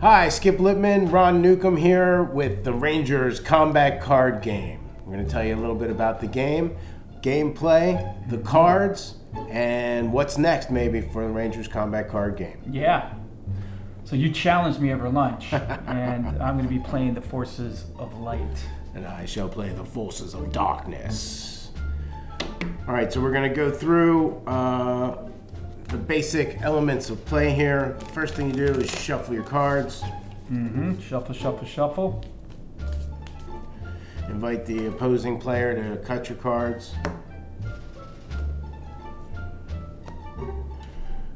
Hi, Skip Lipman, Ron Newcomb here with the Rangers Combat Card Game. We're going to tell you a little bit about the game, gameplay, the cards, and what's next maybe for the Rangers Combat Card Game. Yeah. So you challenged me over lunch, and I'm going to be playing the forces of light. And I shall play the forces of darkness. All right, so we're going to go through the basic elements of play here. First thing you do is shuffle your cards. Mm-hmm. Shuffle, shuffle, shuffle. Invite the opposing player to cut your cards.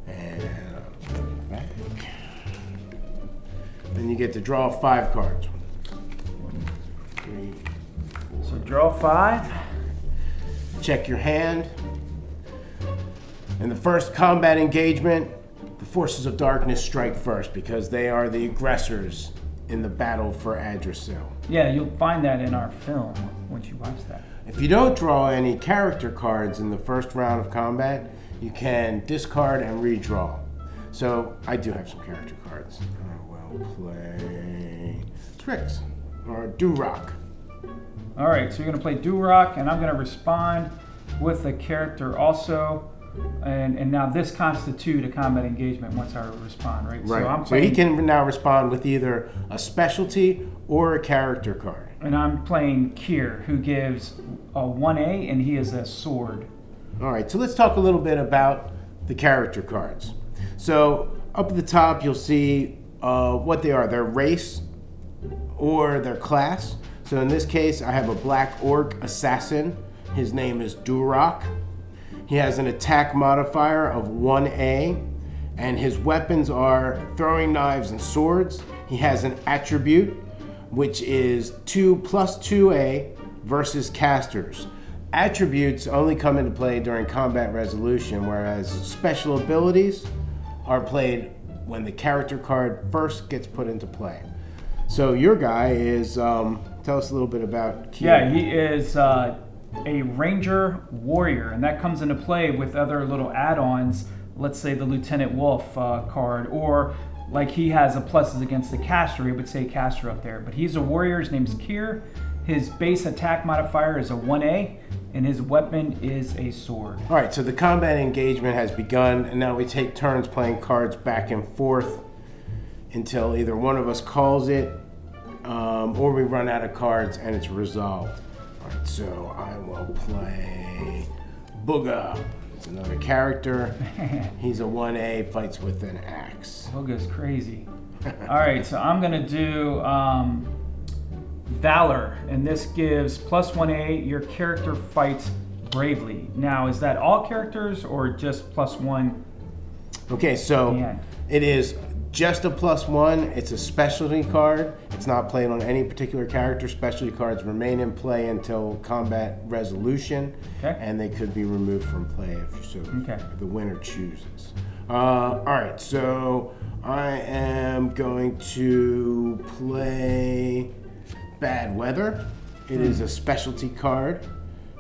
And back. Then you get to draw 5 cards. 1, 3, 4. So draw 5. Check your hand. In the first combat engagement, the forces of darkness strike first because they are the aggressors in the battle for Adrasil. Yeah, you'll find that in our film once you watch that. If you don't draw any character cards in the first round of combat, you can discard and redraw. So I do have some character cards. I will play Tricks or Do-Rock. All right, so you're gonna play Do-Rock, and I'm gonna respond with a character also. And now this constitutes a combat engagement once I respond, right? Right. So, so he can now respond with either a specialty or a character card. And I'm playing Kier, who gives a 1A, and he is a sword. All right, so let's talk a little bit about the character cards. So up at the top, you'll see what they are, their race or their class. So in this case, I have a black orc assassin. His name is Durok. He has an attack modifier of 1A, and his weapons are throwing knives and swords. He has an attribute, which is 2 + 2A versus casters. Attributes only come into play during combat resolution, whereas special abilities are played when the character card first gets put into play. So your guy is, tell us a little bit about Kier. Yeah, he is a ranger warrior, and that comes into play with other little add-ons. Let's say the Lieutenant Wolf card, or like he has a pluses against the caster, he would say caster up there. But he's a warrior, his name's Kier. His base attack modifier is a 1A, and his weapon is a sword. All right, so the combat engagement has begun, and now we take turns playing cards back and forth until either one of us calls it, or we run out of cards and it's resolved. Alright, so I will play Booga. It's another character. He's a 1A, fights with an axe. Booga's crazy. Alright, so I'm gonna do Valor, and this gives +1A, your character fights bravely. Now, is that all characters or just +1? Okay, so it is just a +1. It's a specialty card. It's not played on any particular character. Specialty cards remain in play until combat resolution, okay, and they could be removed from play if so, okay, if the winner chooses. All right, so I am going to play Bad Weather. It is a specialty card.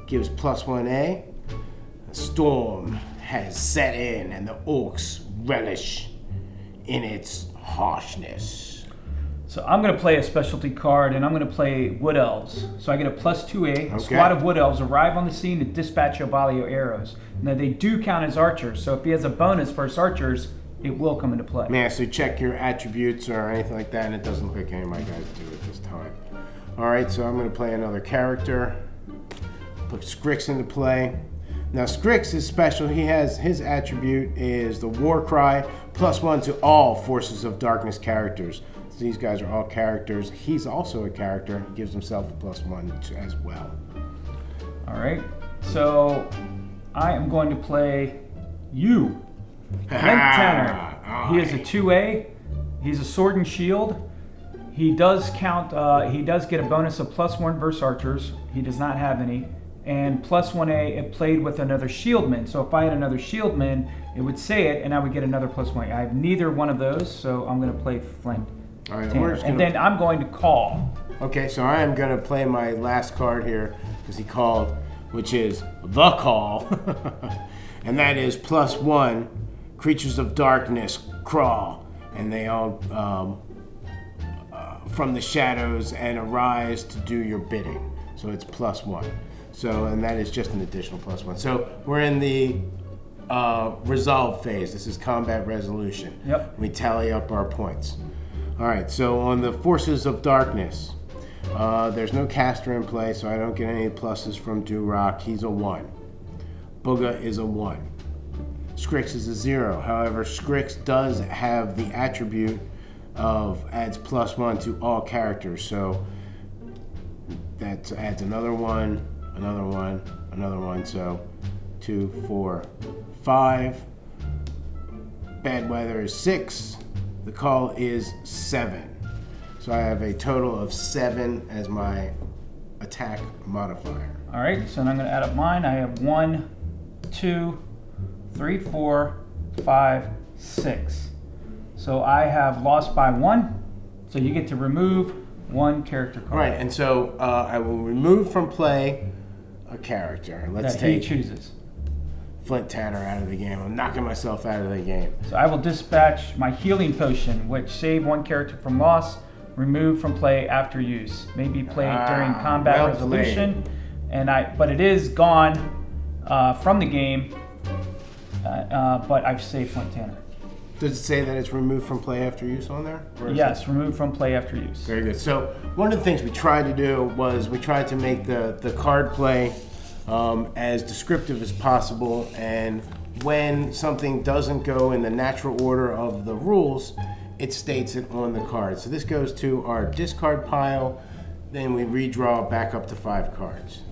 Gives +1A. A storm has set in, and the orcs relish in its harshness. So I'm gonna play a specialty card, and I'm gonna play Wood Elves. So I get a +2A, okay. A squad of Wood Elves arrive on the scene to dispatch a volley of arrows. Now they do count as archers, so if he has a bonus for his archers, it will come into play. Yeah, so check your attributes or anything like that, and it doesn't look like any of my guys do at this time. All right, so I'm gonna play another character. Put Skrix into play. Now Skrix is special. He has, his attribute is the War Cry, +1 to all Forces of Darkness characters. So these guys are all characters. He's also a character. He gives himself a +1 as well. All right, so I am going to play you, Hank Tanner. He is a 2A. He's a sword and shield. He does count. He does get a bonus of +1 versus archers. He does not have any. And +1A, it played with another shieldman. So if I had another shieldman, it would say it, and I would get another +1. I have neither one of those, so I'm gonna play Flint. All right, and then I'm going to call. Okay, so I am gonna play my last card here, because he called, which is The Call. And that is +1, creatures of darkness crawl, and they all from the shadows and arise to do your bidding. So it's +1. So, and that is just an additional +1. So we're in the resolve phase. This is combat resolution. Yep. We tally up our points. All right, so on the forces of darkness, there's no caster in play, so I don't get any pluses from Duroc. He's a 1. Booga is a 1. Scrix is a 0. However, Scrix does have the attribute of adds +1 to all characters, so that adds another 1, another 1, another 1, so 2, 4, 5. Bad weather is 6. The call is 7. So I have a total of 7 as my attack modifier. All right, so now I'm going to add up mine. I have 1, 2, 3, 4, 5, 6. So I have lost by 1. So you get to remove 1 character card. Right, and so I will remove from play a character. Let's take. He chooses. Flint Tanner out of the game. I'm knocking myself out of the game. So I will dispatch my healing potion, which save 1 character from loss, remove from play after use. Maybe played during combat resolution. And but it is gone from the game. But I've saved Flint Tanner. Does it say that it's removed from play after use on there? Yes, removed from play after use. Very good. So one of the things we tried to do was we tried to make the card play as descriptive as possible, and when something doesn't go in the natural order of the rules, it states it on the card. So this goes to our discard pile, then we redraw back up to 5 cards.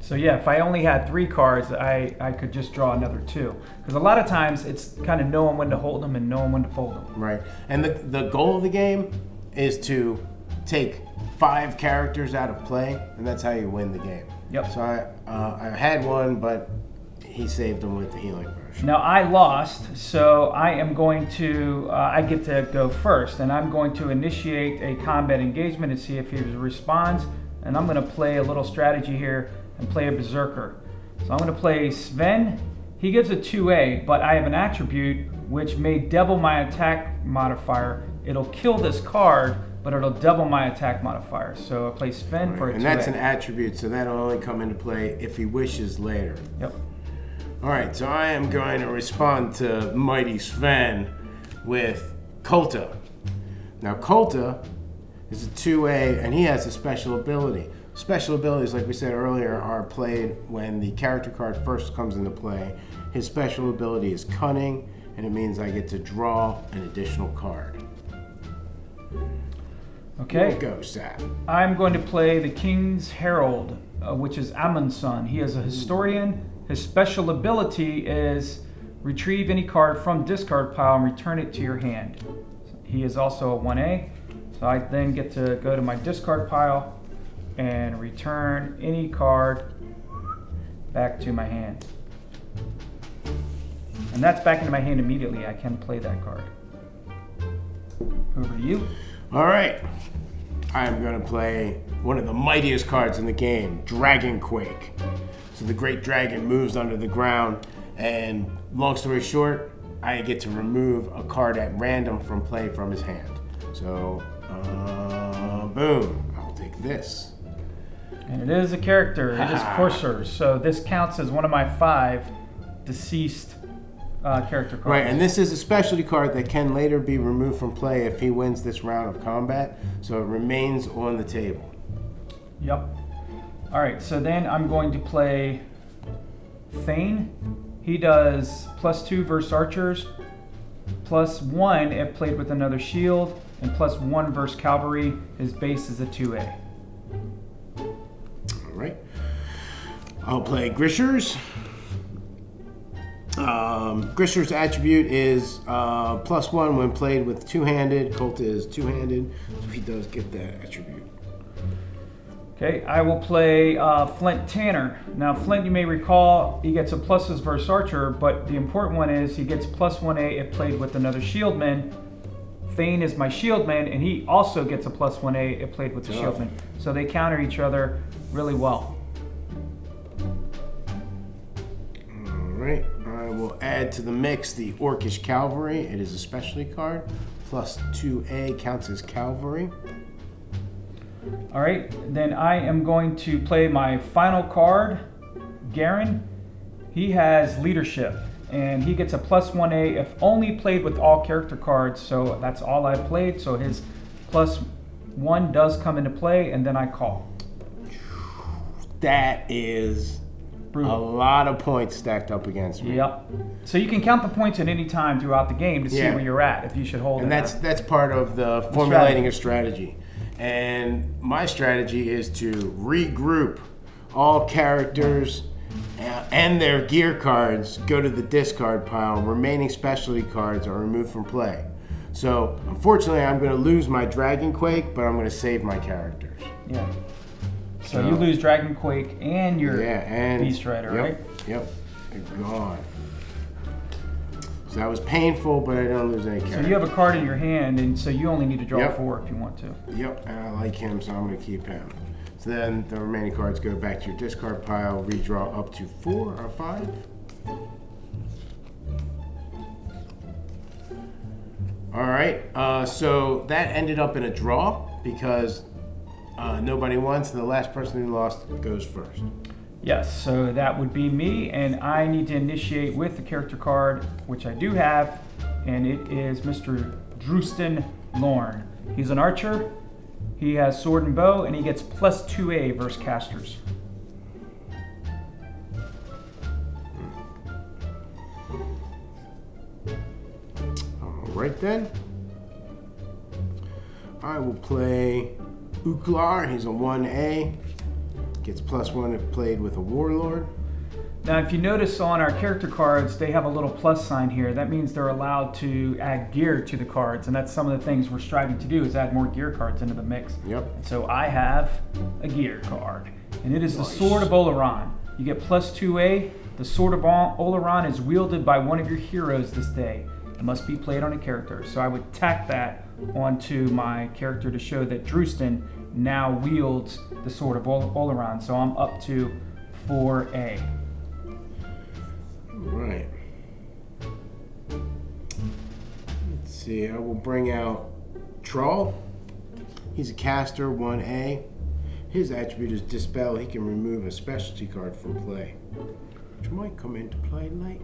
So yeah, if I only had 3 cards, I could just draw another 2. Because a lot of times it's kind of knowing when to hold them and knowing when to fold them. Right, and the goal of the game is to take 5 characters out of play, and that's how you win the game. Yep. So I had 1, but he saved them with the healing version. Now I lost, so I am going to, I get to go first, and I'm going to initiate a combat engagement and see if he responds, and I'm gonna play a little strategy here and play a Berserker. So I'm gonna play Sven. He gives a 2A, but I have an attribute which may double my attack modifier. It'll kill this card, but it'll double my attack modifier. So I play Sven for a 2A. And that's an attribute, so that'll only come into play if he wishes later. Yep. All right, so I am going to respond to Mighty Sven with Kolta. Now Kolta is a 2A, and he has a special ability. Special abilities, like we said earlier, are played when the character card first comes into play. His special ability is Cunning, and it means I get to draw an additional card. Okay. Go, Sap. I'm going to play the King's Herald, which is Amundsen. He is a historian. His special ability is retrieve any card from discard pile and return it to your hand. He is also a 1A, so I then get to go to my discard pile and return any card back to my hand. And that's back into my hand immediately. I can play that card. Over to you. All right, I'm gonna play one of the mightiest cards in the game, Dragonquake. So the great dragon moves under the ground, and long story short, I get to remove a card at random from play from his hand. So, boom, I'll take this. And it is a character, it is Courser, so this counts as one of my 5 deceased character cards. Right, and this is a specialty card that can later be removed from play if he wins this round of combat, so it remains on the table. Yep. All right, so then I'm going to play Thane. He does +2 versus archers, +1 if played with another shield, and +1 versus cavalry. His base is a 2A. All right. I'll play Grisher's. Grisher's attribute is +1 when played with two-handed. Colt is two-handed, so he does get that attribute. Okay, I will play Flint Tanner. Now Flint, you may recall, he gets a pluses versus Archer, but the important one is he gets +1A if played with another Shieldman. Thane is my Shieldman, and he also gets a +1A if played with the Shieldman. So they counter each other really well. All right, I will add to the mix the Orcish Cavalry. It is a specialty card. +2A counts as Cavalry. All right, then I am going to play my final card, Garen. He has leadership, and he gets a +1A if only played with all character cards. So that's all I played. So his +1 does come into play, and then I call. That is brutal. A lot of points stacked up against me. Yep. So you can count the points at any time throughout the game to see where you're at, if you should hold. And that's part of the formulating a strategy. And my strategy is to regroup all characters and their gear cards go to the discard pile. Remaining specialty cards are removed from play. So unfortunately, I'm going to lose my Dragonquake, but I'm going to save my characters. Yeah. So you lose Dragonquake and your Beast Rider, right? Yep. They're gone. So that was painful, but I don't lose any characters. So you have a card in your hand, and so you only need to draw 4 if you want to. Yep, and I like him, so I'm going to keep him. So then the remaining cards go back to your discard pile, redraw up to 4 or 5. All right, so that ended up in a draw because nobody won, so the last person who lost goes first. Yes, so that would be me, and I need to initiate with the character card, which I do have, and it is Mr. Drewston Lorne. He's an archer, he has sword and bow, and he gets +2A versus casters. All right then, I will play Uklar, he's a 1A. Gets +1 if played with a warlord. Now, if you notice on our character cards, they have a little plus sign here. That means they're allowed to add gear to the cards, and that's some of the things we're striving to do is add more gear cards into the mix. Yep. And so I have a gear card, and it is the Sword of Olaron. You get +2A. The Sword of Olaron is wielded by one of your heroes this day. It must be played on a character. So I would tack that onto my character to show that Drewston now wields the Sword of Olaron, so I'm up to 4A. Right. Let's see, I will bring out Troll. He's a caster, 1A. His attribute is Dispel. He can remove a specialty card from play, which might come into play later.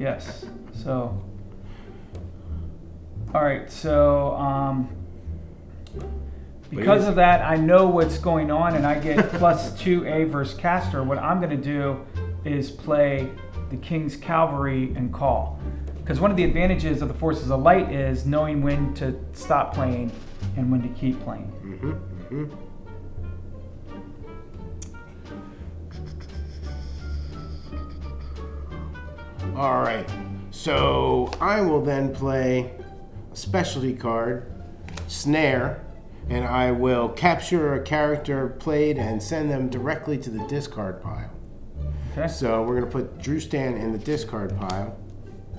Yes, so... Alright, so... because of that, I know what's going on, and I get +2A versus caster. What I'm going to do is play the King's Cavalry and call. Because one of the advantages of the Forces of Light is knowing when to stop playing and when to keep playing. Mm-hmm, mm-hmm. All right. So I will then play a specialty card, Snare. And I will capture a character played and send them directly to the discard pile. Okay. So we're going to put Drewstan in the discard pile.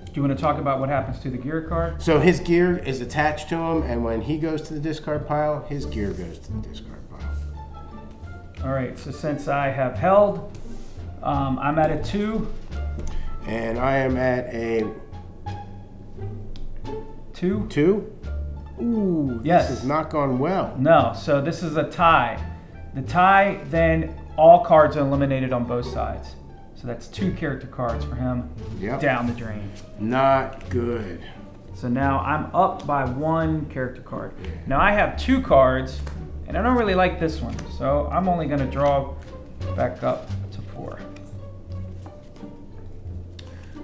Do you want to talk about what happens to the gear card? So his gear is attached to him, and when he goes to the discard pile, his gear goes to the discard pile. All right, so since I have held, I'm at a 2. And I am at a... 2? 2. Ooh, yes. This has not gone well. No, so this is a tie. The tie, then all cards are eliminated on both sides. So that's 2 character cards for him down the drain. Not good. So now I'm up by 1 character card. Yeah. Now I have 2 cards, and I don't really like this one. So I'm only going to draw back up to 4.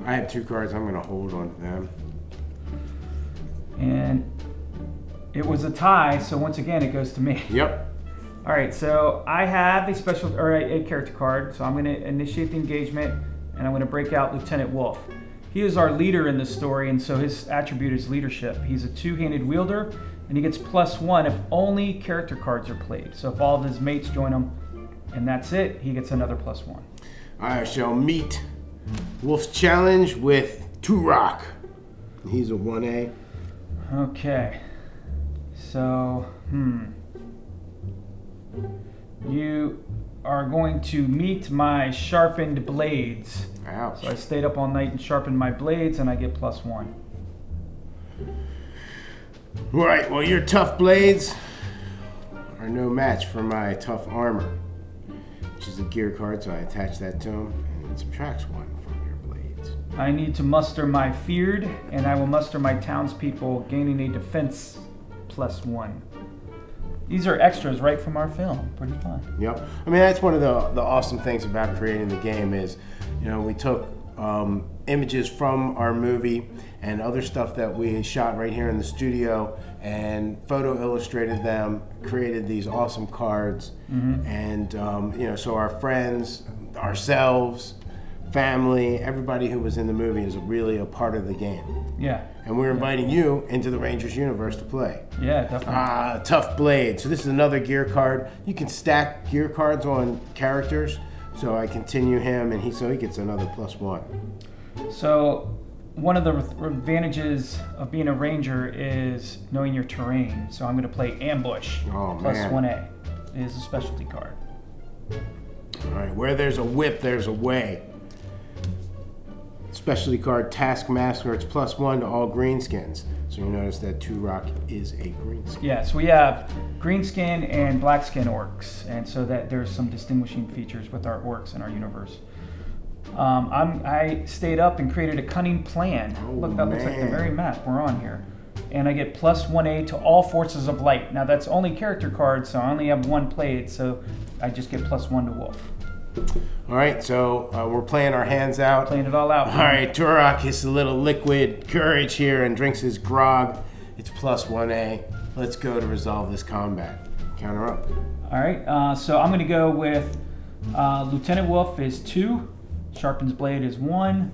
I have 2 cards. I'm going to hold on to them. And... it was a tie, so once again, it goes to me. Yep. All right, so I have a special, or a character card, so I'm going to initiate the engagement, and I'm going to break out Lieutenant Wolf. He is our leader in this story, and so his attribute is leadership. He's a 2-handed wielder, and he gets +1 if only character cards are played. So if all of his mates join him, and that's it, he gets another +1. I shall meet Wolf's challenge with Turok. He's a 1A. Okay. So, you are going to meet my sharpened blades. Ouch. So I stayed up all night and sharpened my blades, and I get +1. Right, well, you're tough blades are no match for my tough armor, which is a gear card, so I attach that to him and it subtracts one from your blades. I need to muster my feared, and I will muster my townspeople, gaining a defense +1. These are extras right from our film. Pretty fun. Yep. I mean, that's one of the awesome things about creating the game is, you know, we took images from our movie and other stuff that we shot right here in the studio and photo illustrated them, created these awesome cards. Mm-hmm. And, you know, so our friends, ourselves, family, everybody who was in the movie is really a part of the game. Yeah. And we're inviting you into the Rangers universe to play. Yeah, definitely. Tough Blade. So this is another gear card. You can stack gear cards on characters. So I continue him, and so he gets another +1. So one of the advantages of being a Ranger is knowing your terrain. So I'm going to play Ambush. Oh, +1A. It is a specialty card. All right. Where there's a whip, there's a way. Specialty card Taskmaster, it's +1 to all greenskins. So you notice that 2 Rock is a greenskin. Yeah, so we have greenskin and blackskin orcs, and so that there's some distinguishing features with our orcs in our universe. I stayed up and created a cunning plan. Oh, look, that looks like the very map we're on here. And I get +1A to all forces of light. Now that's only character cards, so I only have one played, so I just get +1 to Wolf. All right, so we're playing our hands out. Playing it all out. All right, Turok is a little liquid courage here and drinks his grog. It's +1A. Let's go to resolve this combat. Counter up. All right, so I'm going to go with Lieutenant Wolf is 2. Sharpen's Blade is 1.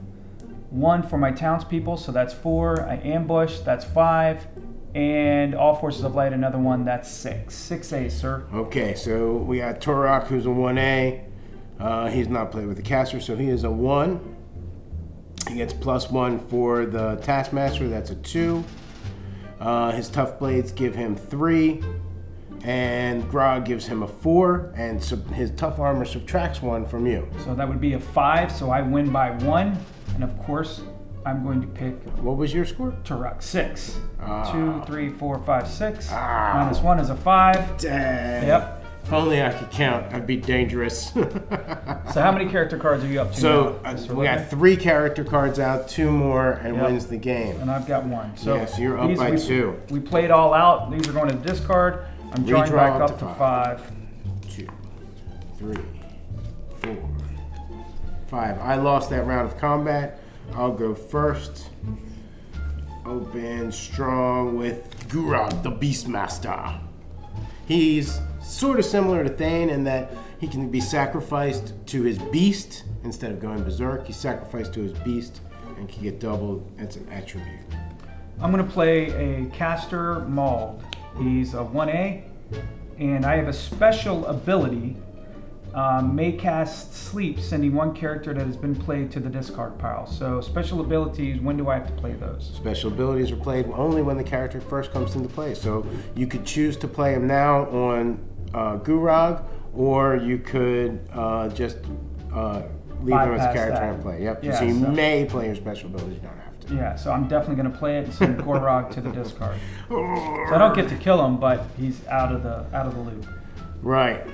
1 for my townspeople, so that's 4. I ambush, that's 5. And all forces of light, another 1, that's 6. 6A, sir. Okay, so we got Turok, who's a 1A. He's not played with the caster, so he is a 1. He gets +1 for the Taskmaster, that's a 2. His Tough Blades give him 3, and Grog gives him a 4, and his Tough Armor subtracts 1 from you. So that would be a 5, so I win by 1, and of course, I'm going to pick... What was your score? Turok, 6. 2, 3, 4, 5, 6. -1 is a 5. Dang. Yep. If only I could count, I'd be dangerous. So how many character cards are you up to? So we got 3 character cards out, 2 more, and wins the game. And I've got 1. So yes, you're up by 2. We played all out. These are going to discard. I'm drawing back up to 5. 2, 3, 4, 5. I lost that round of combat. I'll go first. Open strong with Gurog, the Beastmaster. He's sort of similar to Thane in that he can be sacrificed to his beast. Instead of going berserk, he's sacrificed to his beast and can get doubled. That's an attribute. I'm going to play a caster Mauld. He's a 1A, and I have a special ability, may cast Sleep, sending 1 character that has been played to the discard pile. So special abilities, when do I have to play those? Special abilities are played only when the character first comes into play. So you could choose to play him now on Gurog, or you could just leave him as a character and play. Yep. Yeah, so you may play your special abilities, you don't have to. Yeah, so I'm definitely going to play it and send Gurog to the discard. So I don't get to kill him, but he's out of the loop. Right.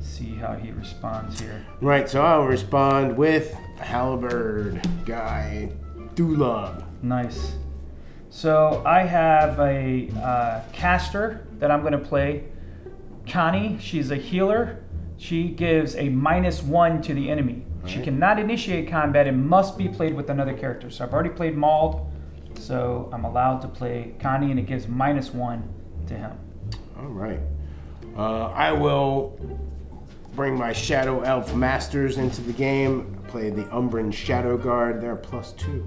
See how he responds here. Right, so I'll respond with Halberd guy Dulag. Nice. So I have a caster that I'm going to play. Connie, she's a healer. She gives a -1 to the enemy. Right. She cannot initiate combat and must be played with another character. So I've already played Mauld, so I'm allowed to play Connie, and it gives -1 to him. All right. I will bring my Shadow Elf Masters into the game. Play the Umbran Shadow Guard. They're +2.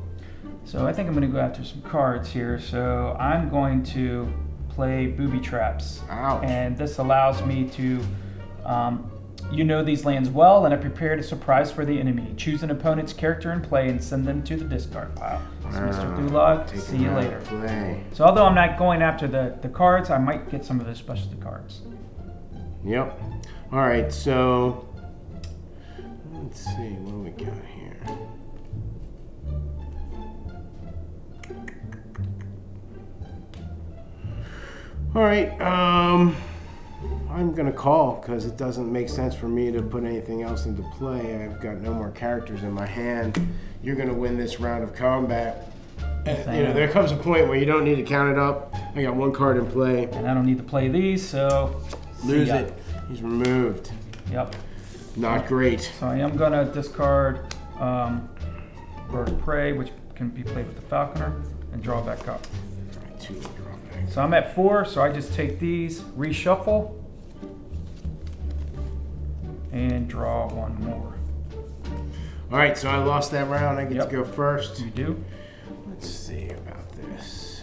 So I think I'm going to go after some cards here. So I'm going to play Booby Traps. Ouch. And this allows me to, you know these lands well, and I prepared a surprise for the enemy. Choose an opponent's character in play and send them to the discard pile. So Mr. Dulag, see you later. So although I'm not going after the cards, I might get some of the specialty cards. Yep. All right, so let's see, what do we got here? All right, I'm gonna call because it doesn't make sense for me to put anything else into play. I've got no more characters in my hand. You're gonna win this round of combat. And, you know, there comes a point where you don't need to count it up. I got one card in play. And I don't need to play these, so... Lose it. He's removed. Yep. Not great. So I am gonna discard Bird of Prey, which can be played with the Falconer, and draw back up. Two draw back. So I'm at 4, so I just take these, reshuffle, and draw one more. All right, so I lost that round. I get to go first. You do. Let's see about this.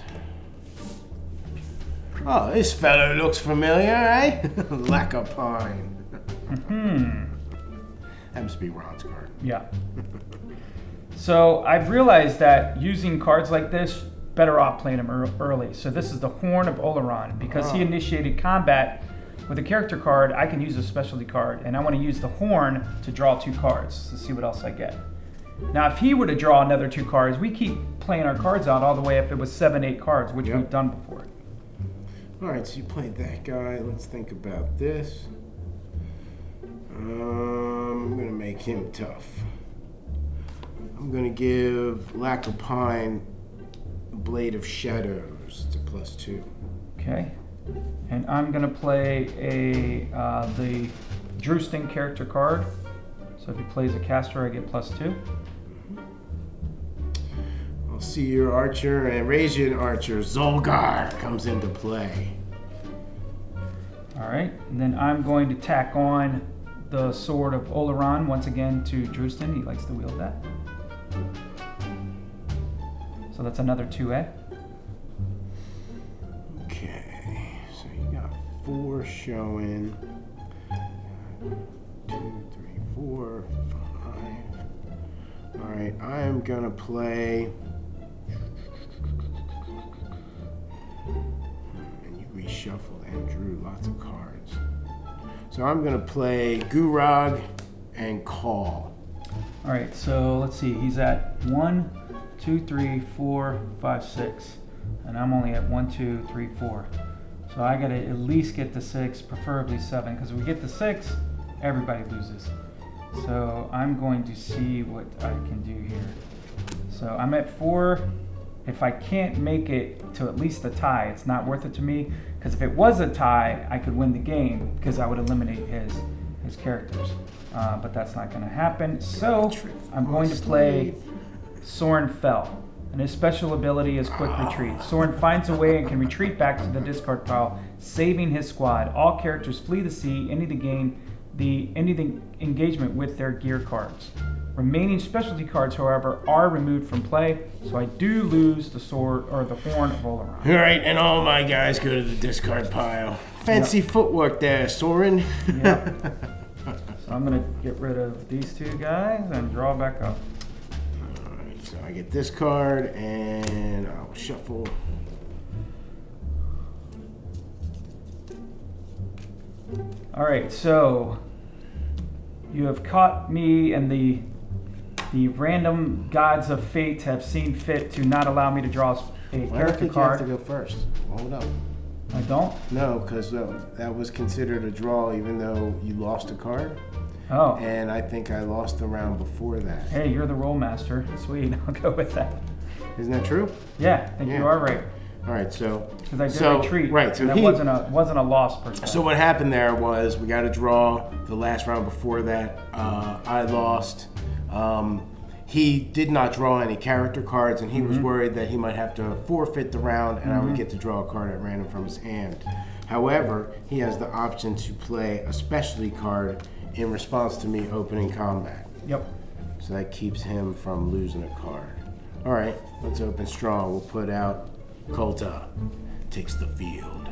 Oh, this fellow looks familiar, eh? Lacapine. Happens to be Ron's card. Yeah. So I've realized that using cards like this, better off playing them early. So this is the Horn of Oleron. Because he initiated combat with a character card, I can use a specialty card. And I want to use the Horn to draw 2 cards to see what else I get. Now, if he were to draw another 2 cards, we keep playing our cards out all the way up. It was 7, 8 cards, which we've done before. All right, so you played that guy. Let's think about this. I'm going to make him tough. I'm going to give Lacapine Blade of Shadows to +2. Okay. And I'm going to play a the Drewston character card. So if he plays a caster, I get +2. I'll see your archer, and Eurasian archer Zolgar comes into play. All right, and then I'm going to tack on the Sword of Oleron once again to Drewston. He likes to wield that. So that's another 2A. Okay, so you got 4 showing. 2, 3, 4, 5. All right, I am gonna play. And you reshuffled and drew lots of cards. So I'm gonna play Gurog and Call. All right, so let's see. He's at 1, 2, 3, 4, 5, 6, and I'm only at 1, 2, 3, 4. So I gotta at least get to 6, preferably 7, because if we get to 6, everybody loses. So I'm going to see what I can do here. So I'm at 4. If I can't make it to at least a tie, it's not worth it to me, because if it was a tie, I could win the game because I would eliminate his characters. But that's not going to happen. So I'm going to play Sorin Fell, and his special ability is Quick Retreat. Sorin finds a way and can retreat back to the discard pile, saving his squad. All characters flee the sea, ending the game. Any engagement with their gear cards. Remaining specialty cards, however, are removed from play, so I do lose the Sword or the Horn of Oleron. All right, and all my guys go to the discard pile. Fancy footwork there, Sorin. So I'm gonna get rid of these 2 guys and draw back up. All right, so I get this card and I'll shuffle. All right, so you have caught me, and the random gods of fate have seen fit to not allow me to draw a character card. You have to go first. Hold up. I don't? No, because that was considered a draw, even though you lost a card. Oh. And I think I lost the round before that. Hey, you're the roll master. Sweet, I'll go with that. Isn't that true? Yeah, I think you are right. All right, so because I did retreat, right? So that wasn't a loss per se. So what happened there was we got a draw the last round before that. I lost. He did not draw any character cards, and he was worried that he might have to forfeit the round, and I would get to draw a card at random from his hand. However, he has the option to play a specialty card in response to me opening combat. Yep. So that keeps him from losing a card. All right, let's open strong. We'll put out. Kolta takes the field.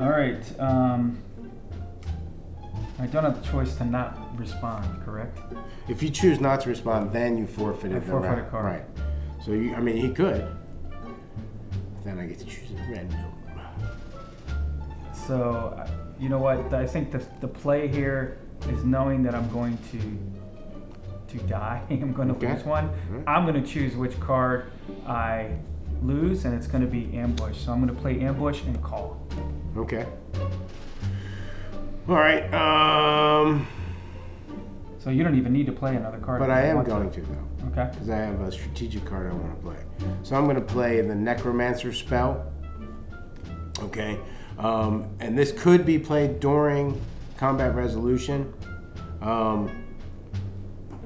All right. I don't have the choice to not respond, correct? If you choose not to respond, then you forfeited the round. A card. Right. So, I mean, he could. Then I get to choose a random. So, you know what? I think the play here is knowing that I'm going to die. I'm going to lose one. I'm going to choose which card I lose, and it's going to be ambush. So I'm going to play ambush and call. Okay. All right. So you don't even need to play another card. But I am going to, though. Okay. Because I have a strategic card I want to play. So I'm going to play the Necromancer spell. Okay. And this could be played during combat resolution.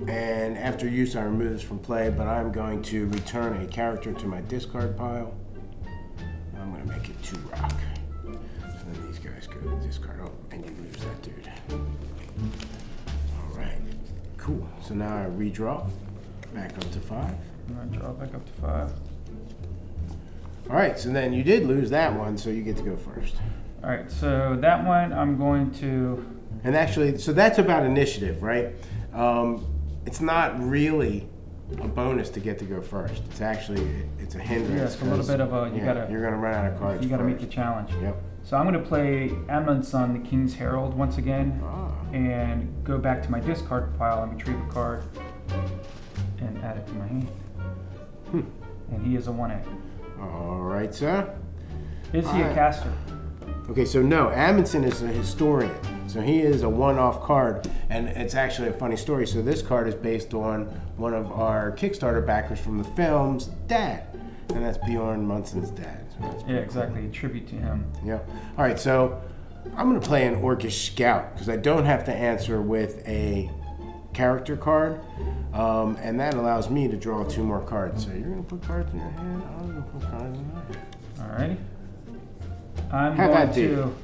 And after use, I remove this from play, but I'm going to return a character to my discard pile. I'm going to make it 2 rock. And then these guys go to discard. Oh, and you lose that dude. All right. Cool. So now I redraw back up to 5. And I draw back up to 5. All right. So then you did lose that one, so you get to go first. All right. So that one I'm going to... And actually, so that's about initiative, right? It's not really a bonus to get to go first. It's actually, it's a hindrance. Yeah, it's a little bit of a, you're going to run out of cards. You got to meet the challenge. Yep. So I'm going to play Amnon's Son, the King's Herald, once again, and go back to my discard pile and retrieve a card and add it to my hand. And he is a 1/8. All right, sir. Is he a caster? Okay, so no, Amundsen is a historian. So he is a one-off card, and it's actually a funny story. So this card is based on one of our Kickstarter backers from the film's dad, and that's Bjorn Munson's dad. So that's exactly, cool. A tribute to him. Yeah. All right, so I'm going to play an Orcish Scout, because I don't have to answer with a character card, and that allows me to draw 2 more cards. So you're going to put cards in your hand, I'm going to put cards in my hand. All right. I'm going to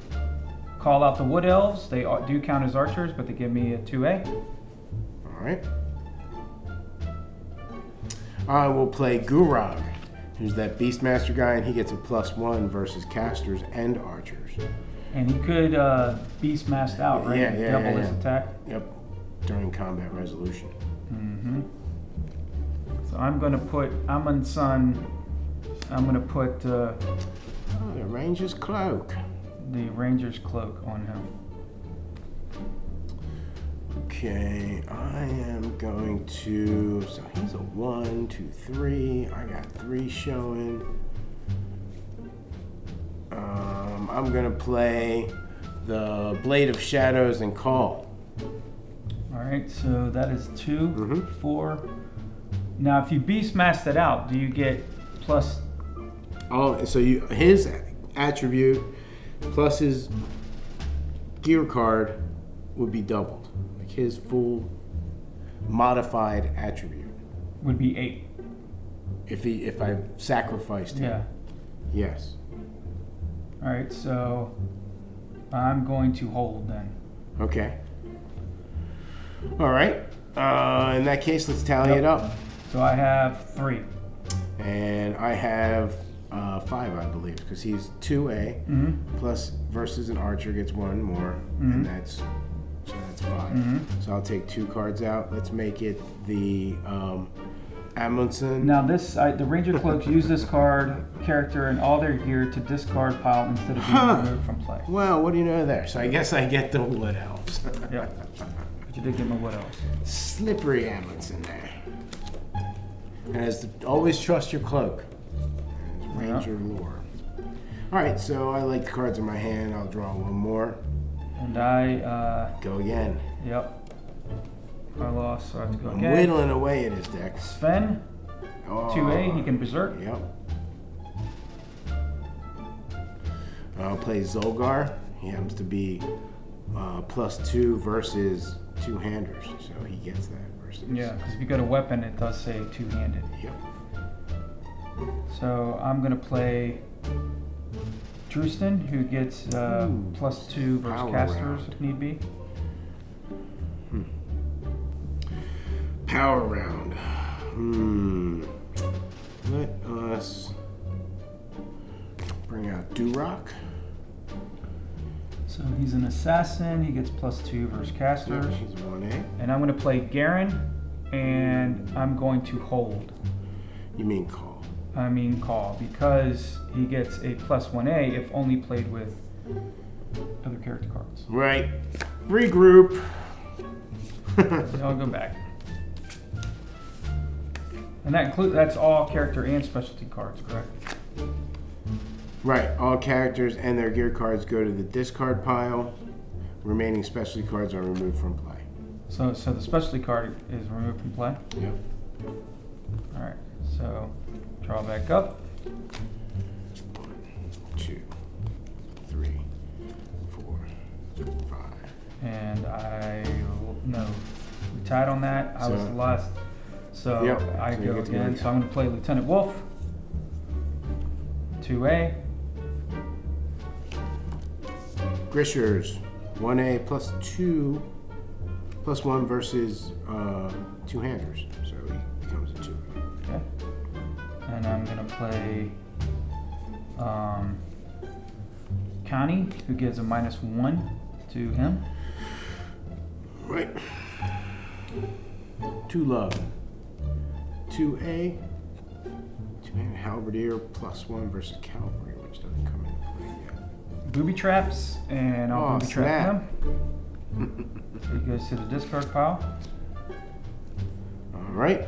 call out the Wood Elves. They do count as archers, but they give me a 2A. All right. I will play Gurog, who's that Beastmaster guy, and he gets a +1 versus casters and archers. And he could Beastmast out, right? Yeah, yeah, double his attack. Yep, during combat resolution. Mm-hmm. So I'm going to put Amund's Son, I'm going to put... the Ranger's Cloak. The Ranger's Cloak on him. Okay, I am going to... So he's a 1, 2, 3. I got 3 showing. I'm going to play the Blade of Shadows and call. All right, so that is 2, 4. Now, if you Beastmaster it out, do you get plus... Oh, so you, his attribute plus his gear card would be doubled. Like his full modified attribute would be 8. If I sacrificed him. Yeah. Yes. All right, so I'm going to hold then. Okay. All right. In that case, let's tally it up. So I have 3. And I have 5, I believe, because he's 2A plus versus an archer gets 1 more, and that's 5. So I'll take 2 cards out. Let's make it the Amundsen. Now this, the Ranger Cloaks use this card, character, and all their gear to discard pile instead of being removed from play. Well, what do you know there? So I guess I get the Wood Elves. But you did get my Wood Elves. Slippery Amundsen there. And as the, always trust your cloak. Ranger lore. All right, so I like the cards in my hand. I'll draw 1 more. And I go again. Yep. I lost, so I have to go again. I'm whittling away at his deck. Sven, 2A, he can berserk. Yep. I'll play Zolgar. He happens to be +2 versus 2-handers, so he gets that versus. Yeah, because if you got a weapon, it does say 2-handed. Yep. So I'm going to play Drewston, who gets +2 versus casters if need be. Power round. Let us bring out Duroc. So he's an assassin. He gets +2 versus casters. Yeah, he's 1A. And I'm going to play Garen, and I'm going to hold. You mean call? I mean call, because he gets a +1A if only played with other character cards. Right. Regroup. I'll go back. And that's all character and specialty cards, correct? Right, all characters and their gear cards go to the discard pile. Remaining specialty cards are removed from play. So the specialty card is removed from play? Yep. All right, so draw back up. 1, 2, 3, 4, 5. And I, no, we tied on that. I was the last, so yep. I so go again. So I'm gonna play Lieutenant Wolf. 2A. Grishers, 1A plus 2, plus 1 versus two-handers, so he becomes a 2. Okay. And I'm going to play Connie, who gives a -1 to him. Right. 2 love. 2A. Halberdier +1 versus cavalry, which doesn't come into play yet. Booby traps, and I'll booby trap him. So he goes to the discard pile. All right.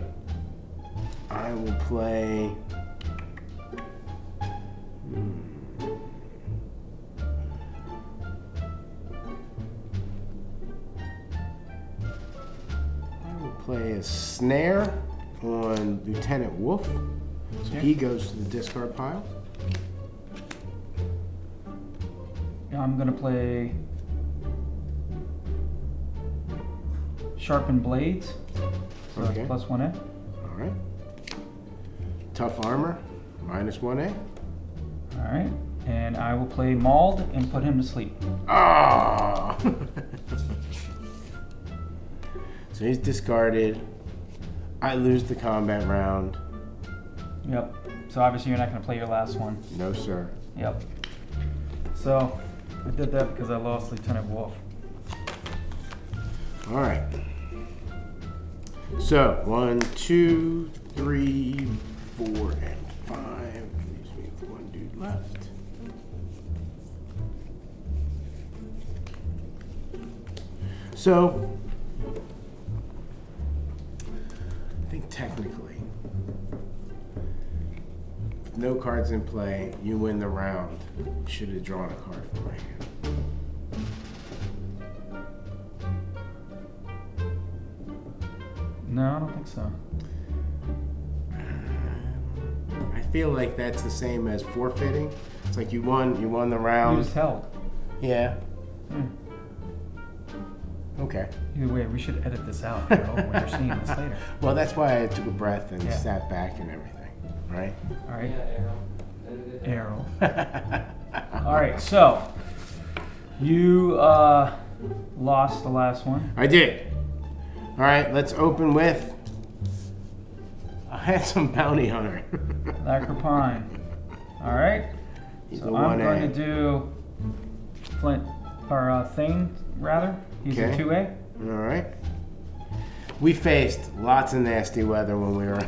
I will play. I will play a snare on Lieutenant Wolf. So he goes to the discard pile. I'm going to play Sharpened Blades, so okay. +1A. All right. Tough Armor, -1A. All right. And I will play Mauled and put him to sleep. Ah! Oh. So he's discarded. I lose the combat round. Yep. So obviously you're not going to play your last one. No, sir. Yep. So I did that because I lost Lieutenant Wolf. All right. So 1, 2, 3, 4, and 5. Leaves me with one dude left. So I think technically, no cards in play, you win the round. Should have drawn a card from my hand. No, I don't think so. I feel like that's the same as forfeiting. It's like you won the round. You just held. Yeah. Okay. Either way, we should edit this out, bro, when you're seeing this later. Well, that's why I took a breath and sat back and everything. Right? All right. Yeah, Errol. Errol. All right, so you lost the last one. I did. All right, let's open with a handsome bounty hunter. Lacquer Pine. All right. He's so I'm going to do Flint, or Thane, rather. He's a 2A. All right. We faced lots of nasty weather when we were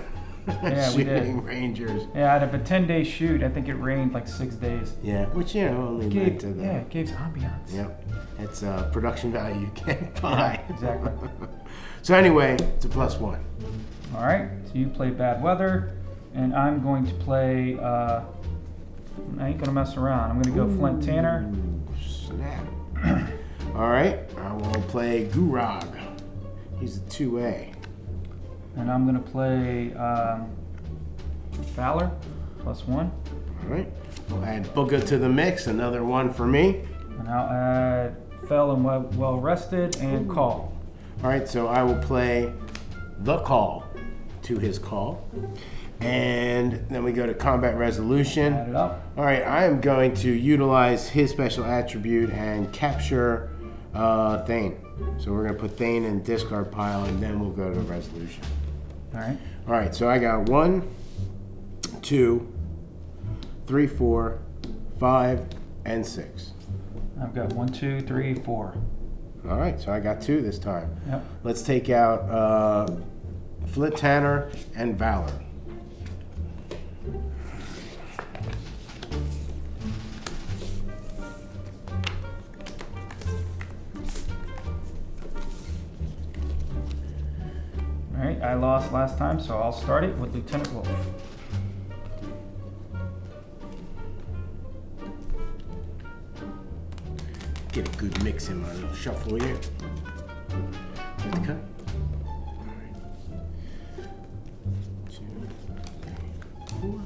shooting Rangers. Yeah, out of a 10-day shoot, I think it rained like 6 days. Yeah, which, you know, only led to the... Yeah, it gave ambiance. Yep. It's production value you can't buy. Yeah, exactly. So anyway, it's a +1. All right, so you play Bad Weather, and I'm going to play... I ain't going to mess around. I'm going to go Flint Tanner. Snap. All right, I will play Gurog. He's a 2A. And I'm going to play Valor, +1. All right. We'll add Booga to the mix, another one for me. And I'll add Fell and Well Rested and Call. All right, so I will play The Call to his call. And then we go to Combat Resolution. Add it up. All right, I am going to utilize his special attribute and capture Thane. So we're going to put Thane in the discard pile, and then we'll go to Resolution. All right. All right, so I got 1, 2, 3, 4, 5, and 6. I've got 1, 2, 3, 4. All right, so I got 2 this time. Yep. Let's take out Flint Tanner and Valor. All right, I lost last time, so I'll start it with Lieutenant Wolf. get a good mix in my little shuffle here. Get the cut. All right. 2, 3, 4.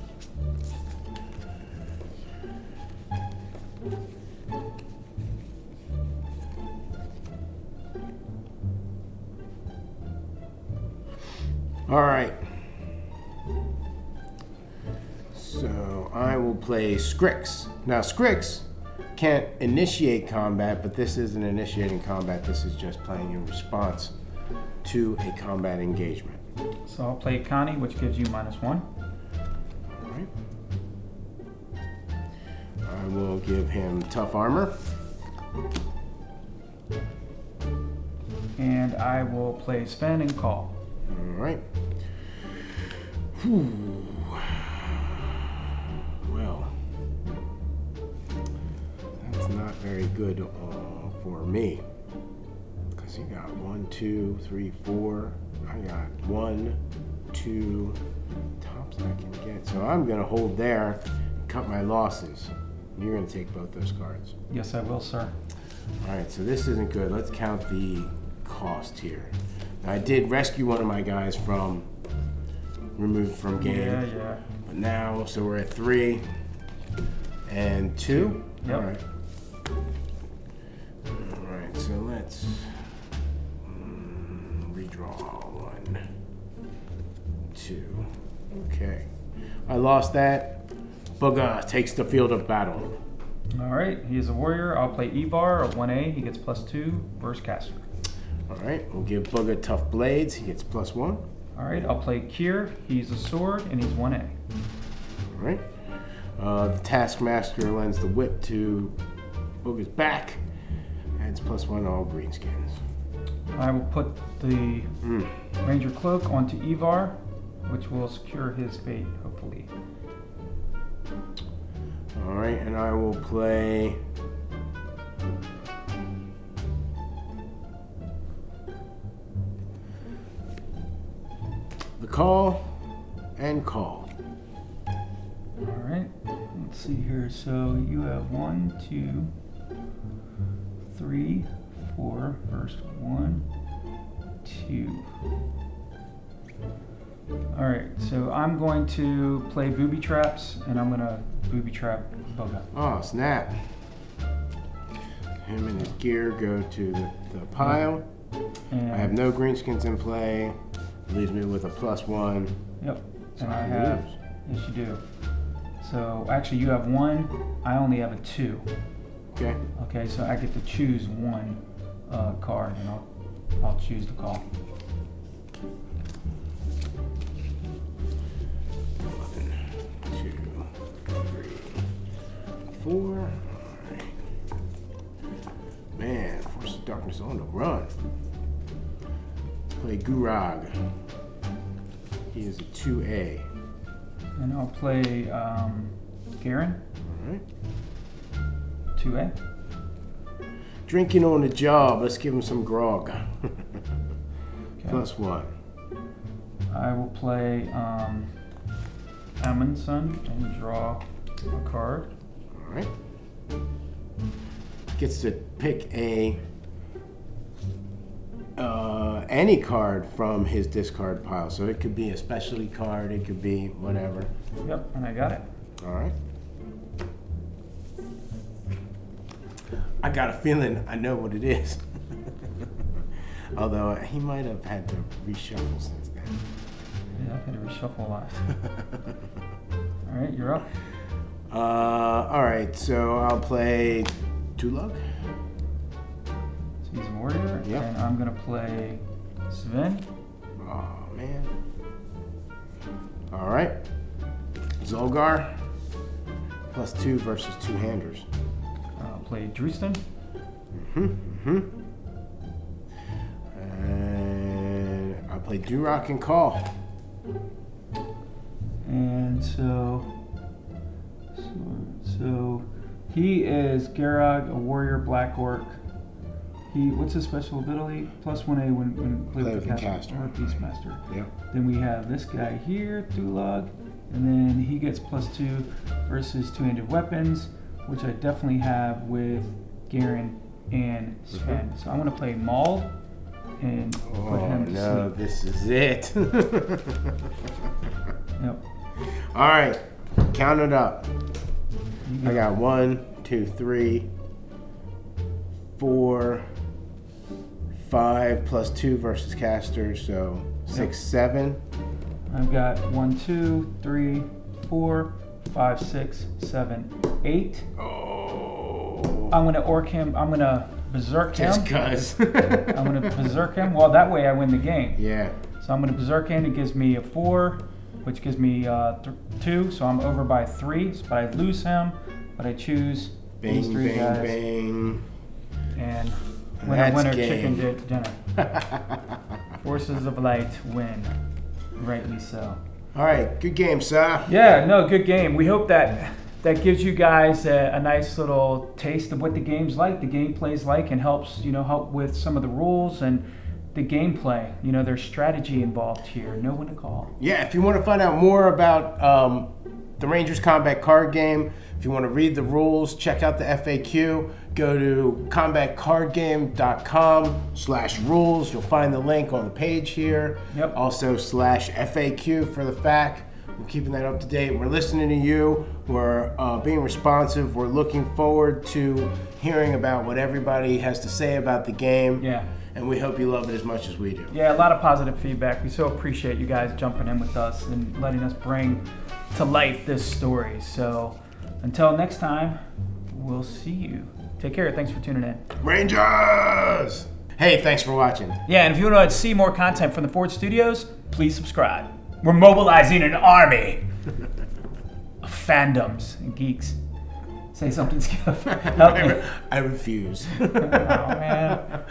All right. So I will play Skrix. Now Skrix can't initiate combat, but this isn't initiating combat. This is just playing in response to a combat engagement. So I'll play Connie, which gives you -1. All right. I will give him Tough Armor. And I will play Sven and Call. All right. Whew. Well, that's not very good for me. Because he got 1, 2, 3, 4. I got 1, 2 tops I can get. So I'm going to hold there and cut my losses. You're going to take both those cards. Yes, I will, sir. All right, so this isn't good. Let's count the cost here. I did rescue one of my guys from removed from game. Yeah, yeah. But now, so we're at 3 and 2. Yep. All right. All right. So let's redraw 1, 2. Okay. I lost that. Booga takes the field of battle. All right. He is a warrior. I'll play Evar at 1A. He gets +2. Burst caster. All right, we'll give Booga Tough Blades. He gets +1. All right, I'll play Kier. He's a sword, and he's 1A. All right. The Taskmaster lends the whip to Booga's back. Adds +1 to all greenskins. I will put the Ranger Cloak onto Evar, which will secure his fate, hopefully. All right, and I will play... The Call and Call. All right, let's see here. So you have 1, 2, 3, 4. First 1, 2. All right, so I'm going to play Booby Traps, and I'm going to Booby Trap Booga. Oh, snap. Him and his gear go to the pile. And I have no greenskins in play. Leaves me with a +1. Yep. So and I have. Yes, you do. So actually, you have 1. I only have a 2. Okay. Okay. So I get to choose one card, and I'll choose the call. One, 2, 3, 4. All right. Man, Force of Darkness on the run. Play Gurag. He is a 2A. And I'll play Garen. All right. 2A. Drinking on the job. Let's give him some grog. Okay. +1. I will play Amundsen and draw a card. All right. Gets to pick a. Any card from his discard pile. So it could be a specialty card, it could be whatever. Yep, and I got it. All right. I got a feeling I know what it is. Although he might have had to reshuffle since then. Yeah, I've had to reshuffle a lot. All right, you're up. All right, so I'll play Tulog. He's a warrior, yep. And I'm going to play Sven. Oh, man. All right. Zolgar, +2 versus two-handers. I'll play Drewston. And I'll play Duroc and Call. And so he is Garag, a warrior, black orc. What's his special ability? +1A when play with the caster or Beastmaster. Yep. Then we have this guy here, Tulog, and then he gets +2 versus two-handed weapons, which I definitely have with Garen and Sven. So I want to play Maul and put him to sleep. This is it. Yep. All right, count it up. I got 1, 2, 3, 4, 5 plus 2 versus caster, so 6, 7. I've got 1, 2, 3, 4, 5, 6, 7, 8. Oh. I'm gonna orc him. I'm gonna berserk him. Just cause. I'm gonna berserk him. Well, that way I win the game. Yeah. So I'm gonna berserk him. It gives me a 4, which gives me 2. So I'm over by 3. But I lose him. But I choose these three guys. Bang, bang. And winner, chicken dinner. Forces of Light win. Rightly so. All right, good game, sir. Yeah, no, good game. We hope that that gives you guys a nice little taste of what the game's like, the gameplay's like, and helps, you know, help with some of the rules and the gameplay. You know, there's strategy involved here. Know when to call. Yeah, if you want to find out more about the Rangers Combat Card Game, if you want to read the rules, check out the FAQ. Go to combatcardgame.com/rules. You'll find the link on the page here. Yep. Also /FAQ for the FAQ. We're keeping that up to date. We're listening to you. We're being responsive. We're looking forward to hearing about what everybody has to say about the game. Yeah. And we hope you love it as much as we do. Yeah, a lot of positive feedback. We so appreciate you guys jumping in with us and letting us bring to life this story. So until next time, we'll see you. Take care. Thanks for tuning in. Rangers! Hey, thanks for watching. Yeah, and if you want to see more content from the Forge Studios, please subscribe. We're mobilizing an army of fandoms and geeks. Say something, Skip. Help me. I refuse. Oh, man.